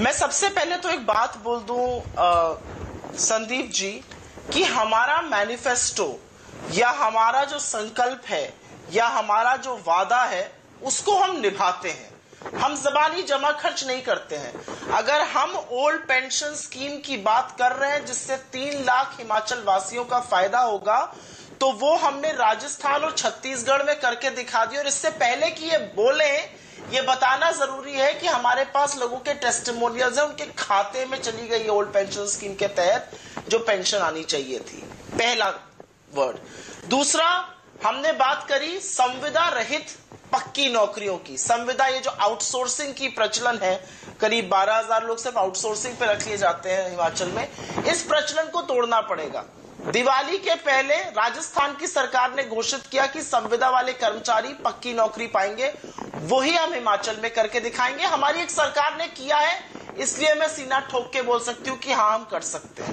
मैं सबसे पहले तो एक बात बोल दूं संदीप जी कि हमारा मैनिफेस्टो या हमारा जो संकल्प है या हमारा जो वादा है उसको हम निभाते हैं। हम जबानी जमा खर्च नहीं करते हैं। अगर हम ओल्ड पेंशन स्कीम की बात कर रहे हैं जिससे 3 लाख हिमाचल वासियों का फायदा होगा, तो वो हमने राजस्थान और छत्तीसगढ़ में करके दिखा दिया। और इससे पहले कि ये बोले, ये बताना जरूरी है कि हमारे पास लोगों के टेस्टिमोनियल्स हैं, उनके खाते में चली गई ओल्ड पेंशन स्कीम के तहत जो पेंशन आनी चाहिए थी। पहला वर्ड। दूसरा, हमने बात करी संविदा रहित पक्की नौकरियों की। संविदा, ये जो आउटसोर्सिंग की प्रचलन है, करीब 12,000 लोग सिर्फ आउटसोर्सिंग पे रख लिए जाते हैं हिमाचल में। इस प्रचलन को तोड़ना पड़ेगा। दिवाली के पहले राजस्थान की सरकार ने घोषित किया कि संविदा वाले कर्मचारी पक्की नौकरी पाएंगे। वही हम हिमाचल में करके दिखाएंगे। हमारी एक सरकार ने किया है, इसलिए मैं सीना ठोक के बोल सकती हूँ कि हाँ, हम कर सकते हैं।